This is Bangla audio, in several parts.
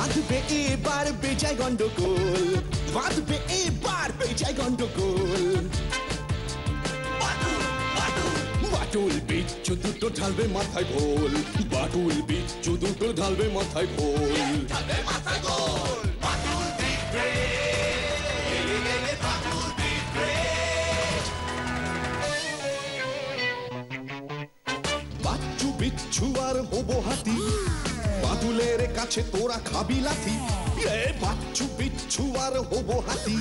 बांध पे एक बार बेचाय गंडोगोल, बांध पे एक बार बेचाय गंडोगोल। बाटुल बिच्छू दुटो ढालबे माथाय भोल, बाटुल बिच्छू दुटो ढालबे माथाय भोल, ढालबे माथाय भोल। बाटुल दी ग्रेट, गेले गेले बाटुल दी ग्रेट। बाच्चू बिच्छू आर होबो हाथी बादुलेर काछे तोरा खाबी लाथी। ये बाच्चू बिच्छू आर होबो हाथी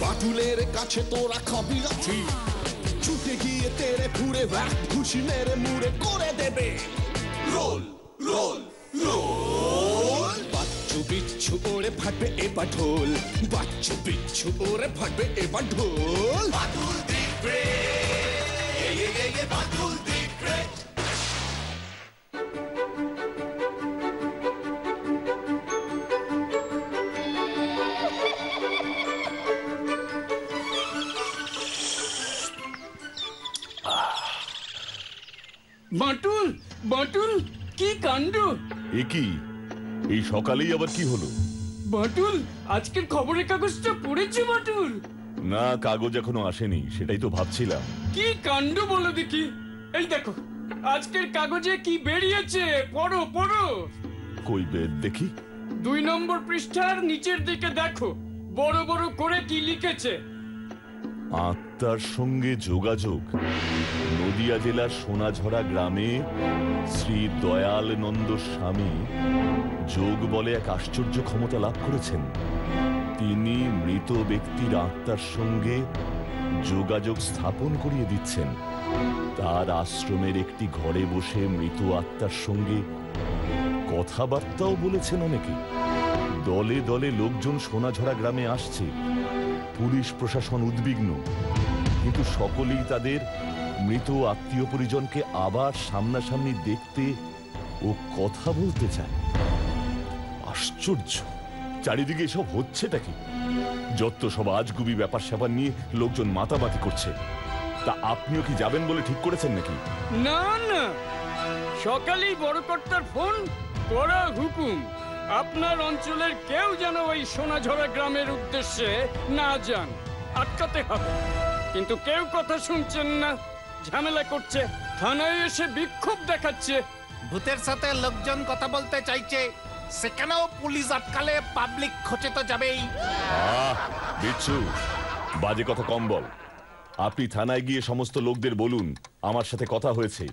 बादुलेर काछे तोरा खाबी लाथी। छूटे गिये तेरे पूरे वक्त खुशी मेरे मुरे कोरे देबे रोल रोल रोल। बाच्चू बिच्छू ओरे फाटबे एबार ढोल, बाच्चू बिच्छू ओरे फाटबे एबार ढोल। बादुल दिखबे ये बादुल दिखबे। बाटुल बाटुल की कांडो एकी এই সকালেই আবার কি হলো? বাটুল আজকের খবরের কাগজটা পড়েছো? বাটুল না, কাগজ এখনো আসেনি, সেটাই তো ভাবছিলাম। কি কাণ্ড বলো দেখি, এই দেখো আজকের কাগজে কি বেরিয়েছে, পড়ো পড়ো। কই বের দেখি। ২ নম্বর পৃষ্ঠার নিচের দিকে দেখো বড় বড় করে কি লিখেছে। আত্মার সঙ্গে যোগাযোগ নদিয়া জেলার সোনাঝরা গ্রামে শ্রী দয়াল নন্দ স্বামী যোগ বলে এক আশ্চর্য ক্ষমতা লাভ করেছেন। তিনি মৃত ব্যক্তির আত্মার সঙ্গে যোগাযোগ স্থাপন করিয়ে দিচ্ছেন। তার আশ্রমের একটি ঘরে বসে মৃত আত্মার সঙ্গে কথাবার্তাও বলেছেন অনেকে। দলে দলে লোকজন সোনাঝরা গ্রামে আসছে। পুলিশ প্রশাসন উদ্বিগ্ন, কিন্তু সকলেই তাদের মৃত আত্মীয় পরিজনকে আবার সামনাসামনি দেখতে ও কথা বলতে চায়। আশ্চর্য, চারিদিকে সব হচ্ছেটা কি? যত সব আজগুবি ব্যাপার স্যাপার নিয়ে লোকজন মাতামাতি করছে। তা আপনিও কি যাবেন বলে ঠিক করেছেন নাকি? না না, সকালেই বড়কর্তার ফোন করা হুকুম, আপনার অঞ্চলের কেউ যেন ওই সোনাঝরা গ্রামের উদ্দেশ্যে না যান, আটকাতে হবে। কিন্তু কেউ কথা শুনছেন না, ঝামেলা করছে, থানায় এসে বিক্ষোভ দেখাচ্ছে। ভূতের সাথে লোকজন কথা বলতে চাইছে, সেখানেও পুলিশ আটকালে পাবলিক খোঁচে তো যাবেই। বিচ্ছু, বাজে কথা কম বল। আপনি থানায় গিয়ে সমস্ত লোকদের বলুন আমার সাথে কথা হয়েছে,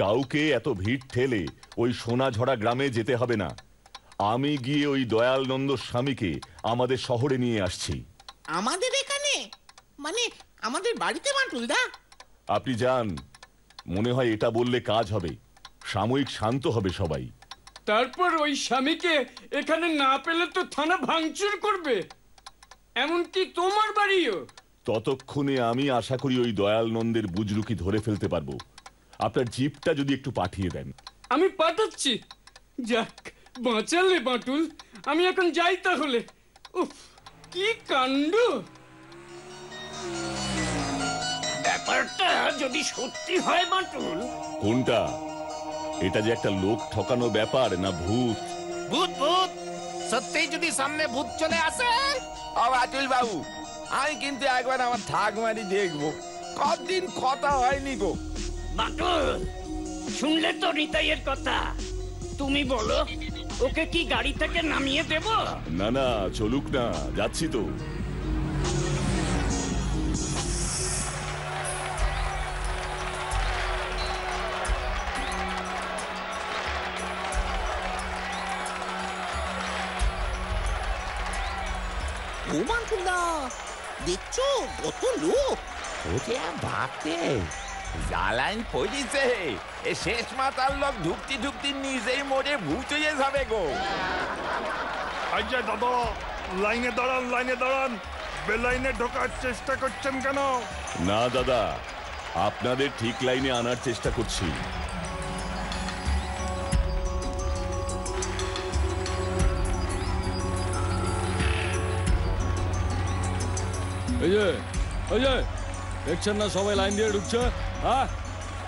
কাউকে এত ভিড় ঠেলে ওই সোনাঝরা গ্রামে যেতে হবে না। আমি গিয়ে ওই দয়ালনন্দ স্বামীকে আমাদের শহরে নিয়ে আসছি। আমাদের এখানে মানে আমাদের বাড়িতে? মাটুলদা আপনি যান, মনে হয় এটা বললে কাজ হবে, সাময়িক শান্ত হবে সবাই। তারপর ওই স্বামীকে এখানে না পেলে তো থানা ভাঙচুর করবে, এমনকি তোমার বাড়িও। ততক্ষণে আমি আশা করি ওই দয়ালনন্দের বুজরুকি ধরে ফেলতে পারবো। আপনার জিপটা যদি একটু পাঠিয়ে দেন। আমি পাঠাচ্ছি। যাক বাঁচালে বাটুল, আমি এখন যাই তাহলে। উফ কি কাণ্ড! ব্যাপারটা যদি সত্যি হয় বাটুল। কোনটা? এটা যে একটা লোক ঠকানো ব্যাপার না ভূত? ভূত ভূত সত্যি যদি সামনে ভূত চলে আসে। ও বাটুল বাবু, আমি কিন্তু একবার আমার ঠাকুমারি দেখবো, কতদিন কথা হয়নি গো। বাটুল শুনলে তো নিতাইয়ের কথা, তুমি বলো ওকে কি গাড়ি থেকে নামিয়ে দেব? না না চলুক না, যাচ্ছি তো। দেখছো কত লোক, ওকে ভাবতে জ্বালান পড়িছে। এ শেষ মাতার লোক ঢুকতে ঢুকতে নিজেই মরে ভূত হয়ে যাবে গো। আচ্ছা দাদা, লাইনে দাঁড়ান, লাইনে দাঁড়ান, বেলাইনে ঢোকার চেষ্টা করছেন কেন? না দাদা, আপনাদের ঠিক লাইনে আনার চেষ্টা করছি। দেখছেন না সবাই লাইন দিয়ে ঢুকছে। হ্যাঁ,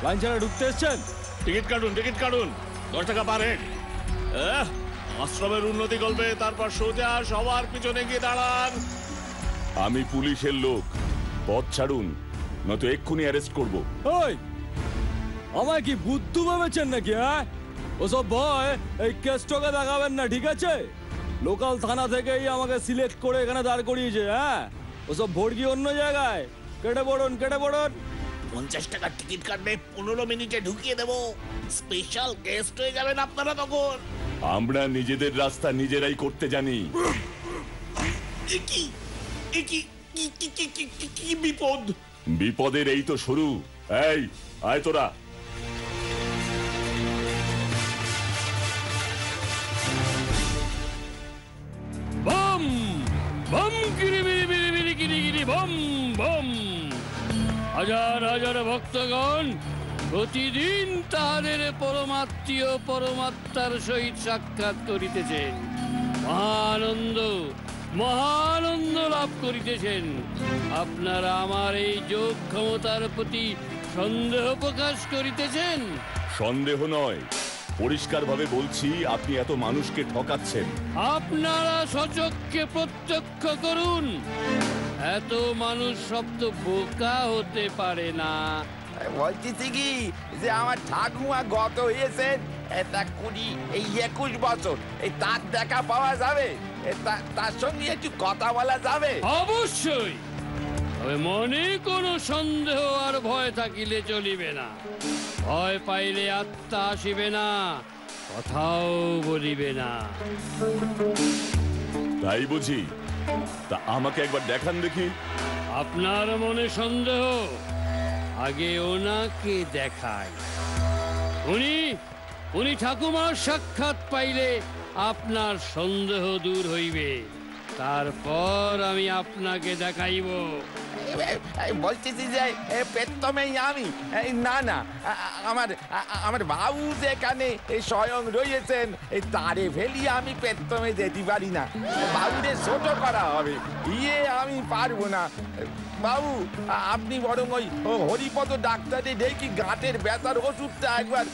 লাইন ছাড়া ঢুকতে এসছেন? টিকিট কাটুন, টিকিট কাটুন, 10 টাকা পার হেড। आश्रमेर उन्नति गल्पे तारपर सोजा सवार पिछने गिये दाड़ान। आमी पुलिशेर लोक, पथ छाड़ुन नयतो एक्षुनि अरेस्ट करबो। ओई आमाय कि बुद्धू भेबेछेन नाकि? ह্যাঁ ओसब ভয় এই কেসটাকে দেখাবেন না, ঠিক আছে? লোকাল থানা থেকেই আমাকে সিলেক্ট করে এখানে দাঁড় করিয়েছে। হ্যাঁ ওসব ভর্গি অন্য জায়গায়। কেটে পড়ুন, কেটে পড়ুন। 50 টাকার টিকিট কাটবে, 15 মিনিটে ঢুকিয়ে দেব। স্পেশাল গেস্ট হয়ে যাবেন আপনারা তখন। আমরা নিজেদের রাস্তা নিজেরাই করতে জানি। কি বিপদ? বিপদের এই তো শুরু। এই আয় তোরা। বম বম গিরি গিরি গিরি গিরি গিরি বম বম। হাজার হাজার ভক্তগণ প্রতিদিন তাহাদের পরমাত্মীয় পরমাত্মার সহিত সাক্ষাৎ করিতেছেন, মহানন্দ মহানন্দ লাভ করিতেছেন। আপনারা আমার এই যোগ ক্ষমতার প্রতি সন্দেহ প্রকাশ করিতেছেন? সন্দেহ নয়, পরিষ্কারভাবে বলছি আপনি এত মানুষকে ঠকাচ্ছেন। আপনারা সচক্ষে প্রত্যক্ষ করুন, এত মানুষ শব্দ বোকা হতে পারে না। বলতেছি কি যে আমার ঠাকুমা গত হয়েছে এটা 20-21 বছর, এই তার দেখা পাওয়া যাবে, তার সঙ্গে একটু কথা বলা যাবে অবশ্যই। তবে মনে কোনো সন্দেহ আর ভয় থাকিলে চলিবে না। ভয় পাইলে আত্মা আসিবে না, কথাও বলিবে না। তাই বুঝি? তা আমাকে একবার দেখান দেখি। আপনার মনে সন্দেহ, আগে ওনাকে দেখায়। উনি ঠাকুমার সাক্ষাৎ পাইলে আপনার সন্দেহ দূর হইবে, তারপর আমি আপনাকে দেখাইব। বলতেছি যে প্রথমেই আমি, না না আমার বাবু যেখানে স্বয়ং রয়েছেন তারে ফেলি আমি প্রথমে যেতে পারি না, বাবুরে ছোট করা হবে, ইয়ে আমি পারবো না। বাবু আপনি বরং ওই হরিপদ ডাক্তারে দেখি গাঁটের ব্যথার ওষুধটা একবার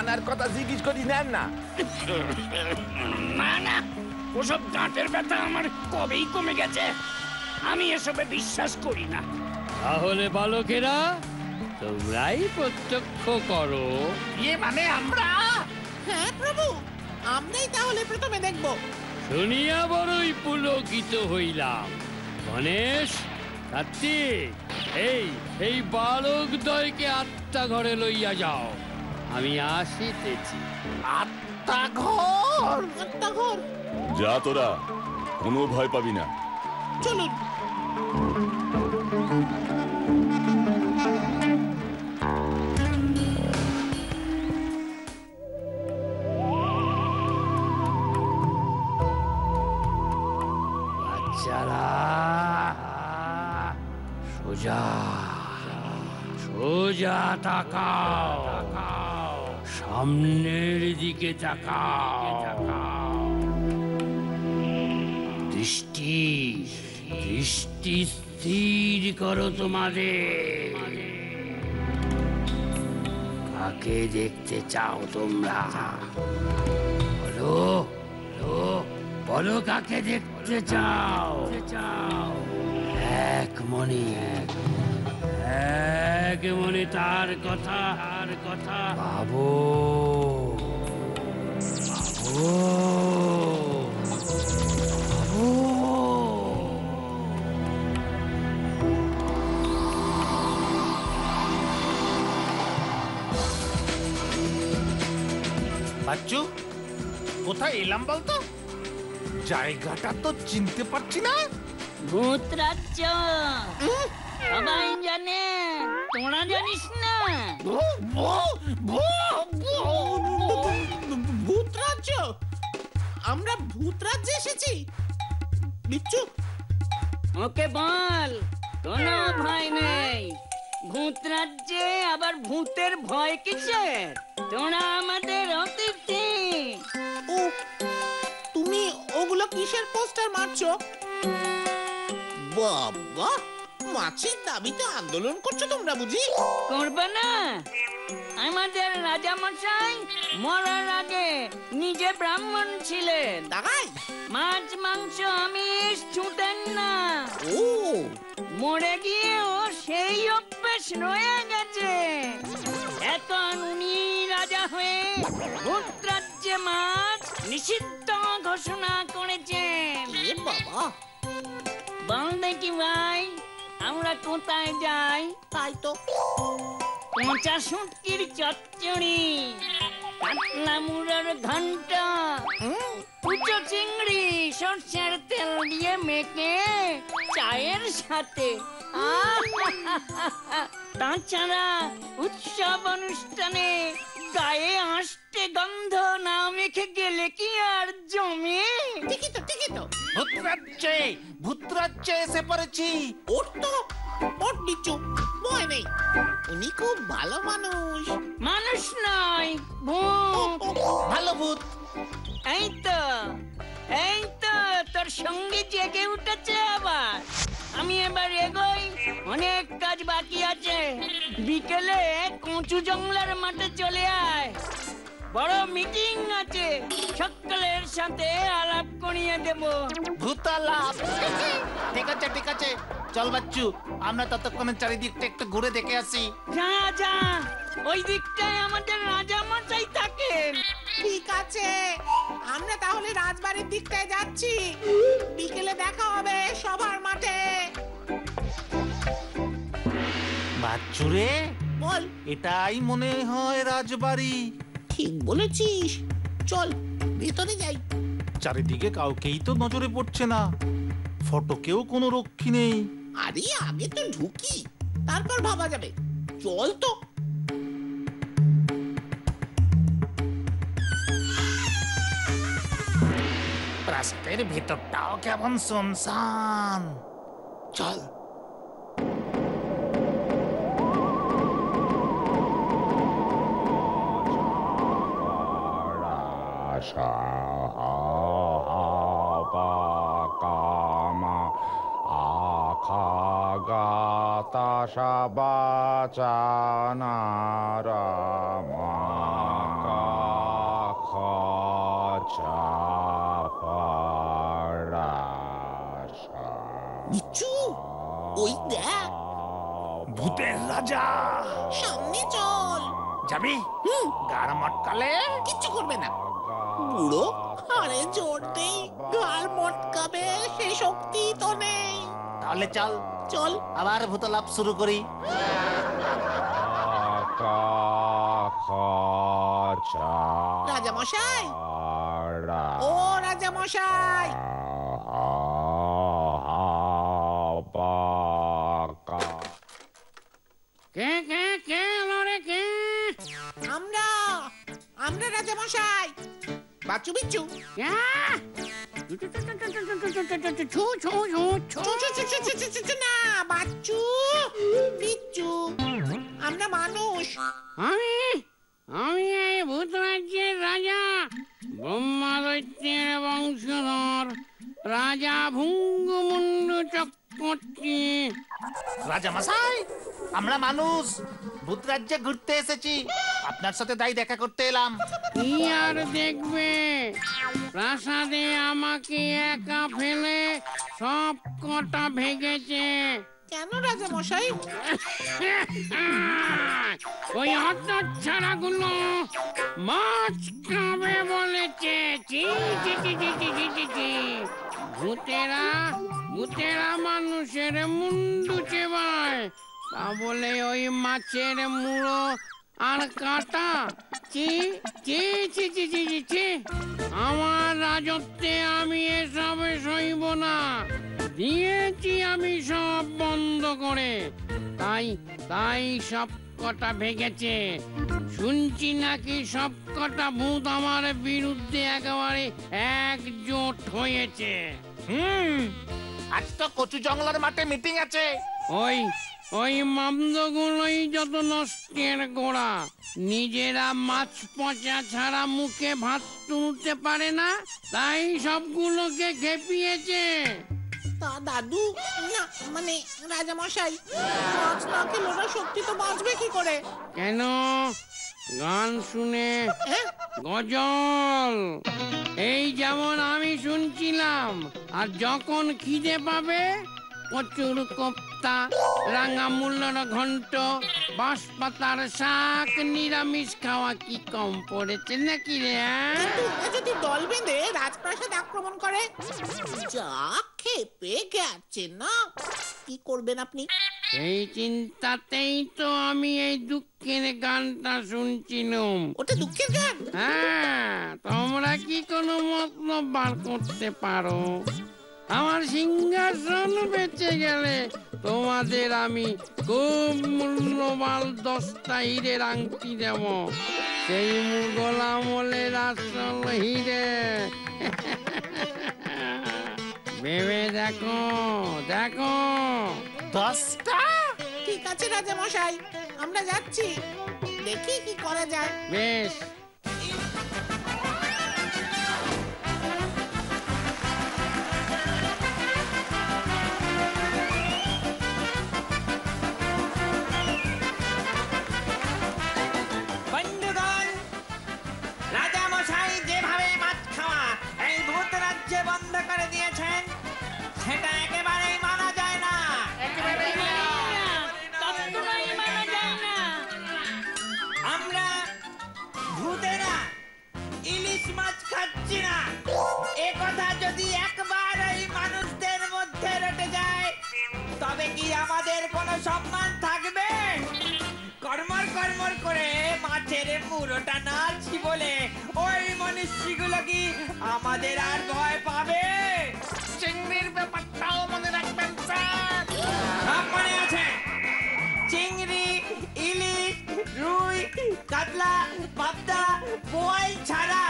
আনার কথা জিজ্ঞেস করি নেন না। ওসব গাঁটের ব্যথা আমার কবেই কমে গেছে, আমি এসবে বিশ্বাস করি না। তাহলে বালকেরা তোমরাই প্রত্যক্ষ করো। ইয়ে মানে আমরা? হ্যাঁ প্রভু, আমরাই তাহলে প্রথমে দেখব। শুনিয়া বড়ই পুলকিত হইলাম। গণেশ, কার্তিক, এই বালকদ্বয়কে আত্মা ঘরে লইয়া যাও, আমি আসিতেছি। আত্মা ঘর? আত্মা ঘর? যা তোরা, কোনো ভয় পাবি না। চলুন। বাচ্চারা সোজা সোজা তাকাও, সামনের দিকে তাকাও, দৃষ্টি দৃষ্টি স্থির করো। তোমাদের কাকে দেখতে চাও তোমরা? বলো বলো কাকে দেখতে চাও? একমনে একমনে তার কথা আর কথা ভাবো। বাচ্চু, কোথায় এলাম বলতো? জায়গাটা তো চিনতে পারছি না। ভূত রাজ্য সবাই জানে, তোরা জানিস না? ভূত রাজ্য? আমরা ভূত রাজ্যে এসেছি? বিচ্ছু ওকে বল, কোনো ভয় নেই। ভূত রাজ্যে আবার ভূতের ভয় কিসের? তোরা আমাদের অতিথি। ও তুমি ওগুলো কিসের পোস্টার মারছো? বাবা, মাছের দাবিতে আন্দোলন করছো তোমরা বুঝি? করবে না? निषिद्ध घोषणा कर चा सुटकिर चच्चड़ी कातला मुरार घंटा पुचो चिंगड़ी सर्षार तेल दिए मेके चायर साथे ताछाड़ा उत्सव अनुष्ठाने गाये आस्ते गंध ना मेखे गेले कि आर जमे ठीक तो भूतराज्ये से पड़ेछी ओट तो ओट नीचू मोय नहीं उनी को भालो मानुष मानुष नहीं भूत भालो भूत ऐ तो तोर संगे जेगे उठेछे आबार आमी एबार एगोई अनेक काज बाकी आछे बिकेले कोंचू जंगलार माठे चले आय बड़ो मीटिंग आछे सकलेर साथे आलाप करिये देबो भूतालाप ठीक आछे चल बच्चू আমরা ততক্ষণে চারিদিকটা একটু ঘুরে দেখে আসি যা যা ওই দিকটায় আমাদের রাজা মশাই থাকেন ঠিক আছে আমরা তাহলে রাজবাড়ির দিকটায় যাচ্ছি বিকেলে দেখা হবে সবার মাঠে বাচ্চু রে বল এটাই মনে হয় রাজবাড়ি ঠিক বলেছিস চল ভিতরে যাই চারিদিকে কাউকেই তো নজরে পড়ছে না ফটকেও কোনো রক্ষী নেই अरे आगे तो ढुकी तारपर भाबा जाबे चल तो रास्तेर भीतरटाओ केमन सुनसान चल Shabachana Rama Kachaparasha Bichhu, ওই দেখ ভূতের রাজা সামনে চল যাবি গার মটকালে কিছু করবে না বুড়ো আরে জোর দেই গার মটকাবে সেই শক্তি তো নেই তাহলে চল चल আবার ভূতলাপ শুরু করি রাজা মশাই ও রাজা মশাই কে কে কে লরে কে আমরা রাজা মশাই বাচ্চু বিচ্চু वंशधर राजा भृंगमुंड चक्रवर्ती राजा मशाई আমরা মানুষ ভূত রাজ্যে ঘুরতে এসেছি আপনার সাথে তাই দেখা করতে এলাম কি আর দেখবে প্রাসাদে আমাকে একা ফেলে সব কটা ভেঙেছে কেন রাজা মশাই ওই হতচ্ছাড়াগুলো মাছ খাবে বলেছে জি জি জি জি জি জি ভূতেরা ভূতেরা মানুষের মুন্ডু চেবায় তাহলে ওই মাছের মুড়ো আর কাটা চি চি চি চি চি আমার রাজত্বে আমি এসব সইব না দিয়েছি আমি সব বন্ধ করে তাই তাই সব কটা ভেঙেছে শুনছি নাকি সব কটা ভূত আমার বিরুদ্ধে একেবারে একজোট হয়েছে আজ তো কচু জঙ্গলের মাঠে মিটিং আছে ওই ওই মামদগুলোই যত নষ্টের গোড়া নিজেরা মাছ পচা ছাড়া মুখে ভাত তুলতে পারে না তাই সবগুলোকে খেপিয়েছে ता दादू ना मने राजा मशाई आज ना के लोरा शक्ति तो बाजबे की करे केनो गान सुने गजल এই যেমন আমি শুনছিলাম আর যখন খিদে পাবে কচুর কোপ্তা রাঙা মুলোর ঘন্ট বাঁশ পাতার শাক নিরামিষ খাওয়া কি কম পড়েছে নাকি রে যদি দল বেঁধে রাজপ্রাসাদ আক্রমণ করে যা খেপে গেছে না কি করবেন আপনি এই চিন্তাতেই তো আমি এই দুঃখের গানটা শুনছিলাম ওটা দুঃখের গান হ্যাঁ তোমরা কি কোনো মতলব বার করতে পারো আমার সিংহাসন বেঁচে গেলে তোমাদের আমি খুব মূল্যবান 10টা হীরের আংটি দেব সেই মুঘল আমলের আসল হীরে ভেবে দেখো দেখো 10টা ঠিক আছে রাজা মশাই আমরা যাচ্ছি দেখি কি করা যায় বেশ বন্ধুগণ রাজা মশাই যেভাবে ভাত খাওয়া এই ভূত রাজ্যে বন্ধ করে দিয়েছেন সেটা একেবারে মানা যায় না আমরা ভূতেরা ইলিশ মাছ খাচ্ছি না এই কথা যদি একবার এই মানুষদের মধ্যে রটে যায় তবে কি আমাদের কোনো সম্মান থাকবে কর্মর কর্মর করে মাছের মুড়োটা নাচি বলে ওই মনুষ্যগুলো কি আমাদের আর ভয় পাবে চিংড়ির ব্যাপারটাও মনে রাখবেন স্যার মনে আছে চিংড়ি ইলিশ রুই কাতলা পাবদা বোয়াল ছাড়া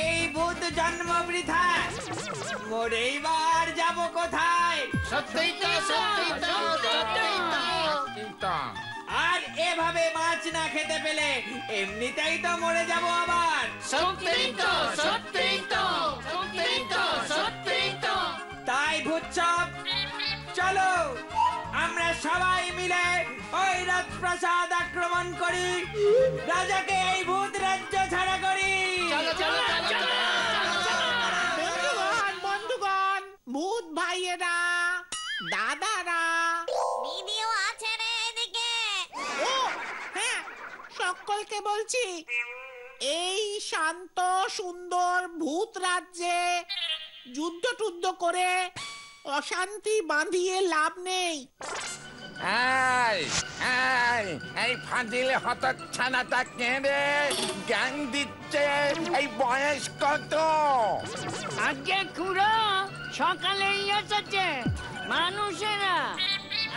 এই ভূত জন্ম বৃথা মরেই বার যাব কোথায় সত্যি তো সত্যি তো সত্যি তো আর এভাবে মাছ না খেতে পেলে এমনিতেই তো মরে যাব আবার সত্যি তো সত্যি তো সত্যি তো সত্যি তো তাই ভূতসব চলো আমরা সবাই মিলে ওই রাজপ্রাসাদ আক্রমণ করি রাজাকে এই ভূত রাজ্য ছাড়া করি চলো চলো চলো বন্ধুগণ বন্ধুগণ ভূত ভাইয়েরা দাদারা দিদিও আছে রে এদিকে ও হ্যাঁ সকলকে বলছি এই শান্ত সুন্দর ভূত রাজ্যে যুদ্ধ টুদ্ধ করে অশান্তি বাঁধিয়ে লাভ নেই এই এই এই ফাজিল হতচ্ছানাটা কেঁদে জ্ঞান দিচ্ছে এই বয়স কত আগে খুড়ো সকালেই এসেছে মানুষেরা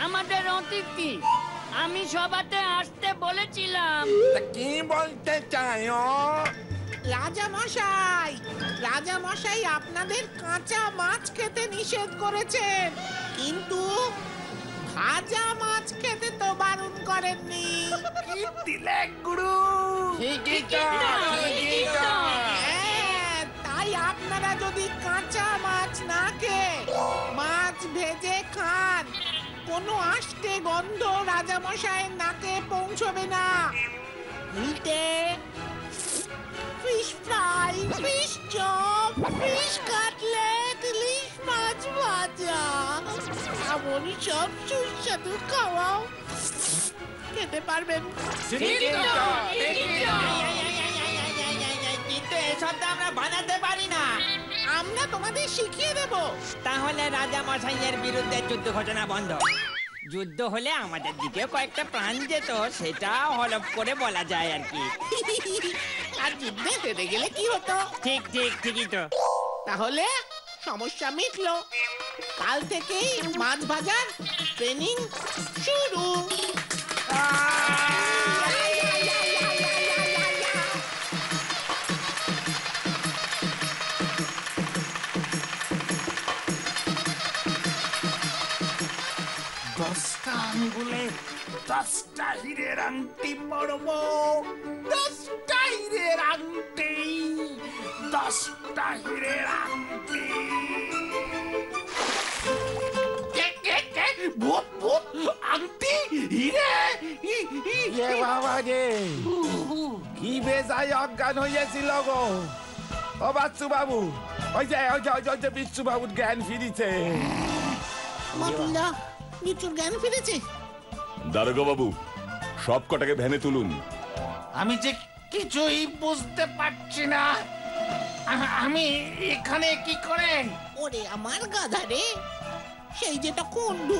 আমাদের অতিথি আমি সবাতে আসতে বলেছিলাম কি বলতে চাই রাজা মশাই আপনাদের কাঁচা মাছ খেতে নিষেধ করেছেন কিন্তু ভাজা মাছ খেতে তো বারণ করেননি কি দিলে গুরু তাই আপনারা যদি কাঁচা মাছ না খেয়ে মাছ ভেজে খান কোনো আষ্টে গন্ধ রাজা মশাইয়ের নাকে পৌঁছবে না উল্টে fish fry, fish chop, fish cutlet, fish mach bhaja. Amoni chob chuchadu khawao. Khete parben. Kintu eshob to amra banate pari na. Amra tomader shikhiye debo. Tahole raja moshayer biruddhe juddho ghoshona bondho. যুদ্ধ হলে আমাদের দিকে কয়েকটা প্রাণ যেত সেটা হলফ করে বলা যায় আর কি আর যুদ্ধে যেতে গেলে কি হতো ঠিক ঠিক ঠিকই তো তাহলে সমস্যা মিটলো কাল থেকেই মাছ ভাজার ট্রেনিং শুরু বলে 10টা হীরের আংটি পরবো 10টা হীরের আংটি 10টা হীরের আংটি अंगठी हीरे ये बाबा जी की बेजाय अज्ञान हो ये सिलोगो ओ बाच्चू बाबू ओ जाए बिच्चू बाबू ज्ञान फिरी थे मातुल्ला बिच्चू ज्ञान फिरी थे दारोगा बाबू शॉप कटके बहने तुलून हमें जे किचुई बुझते पाच्ची ना हमें इखने की करें ओरे अमार गाधरे उल्टो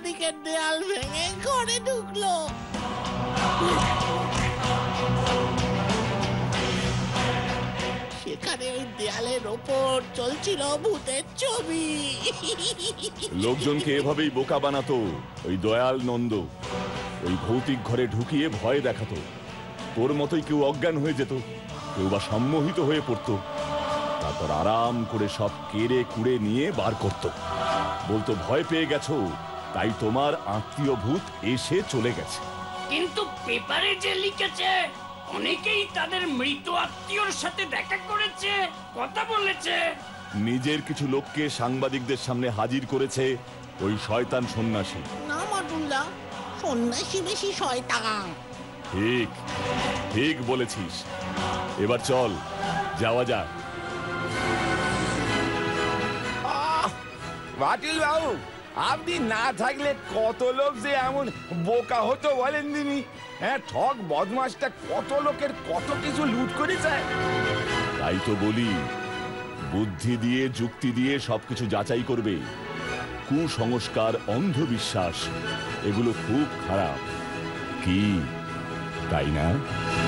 दिके देयाल भेंगे घरे ढुकलो आराम करे सब केड़े कुड़े निये बार करतो बोलतो भय पेये गेछो ताई तोमार आत्मीय भूत एसे चले गेछे किन्तु पेपारे जे लिखेछे मृत बोका होतो ठग बदमाशटा कत लोकेर कत किछु लूट करे जाय ताई तो बोली बुद्धि दिए जुक्ति दिए सबकिछु जाचाई करबे कुसंस्कार अंधविश्वास एगुलो खूब खराब की ताई ना।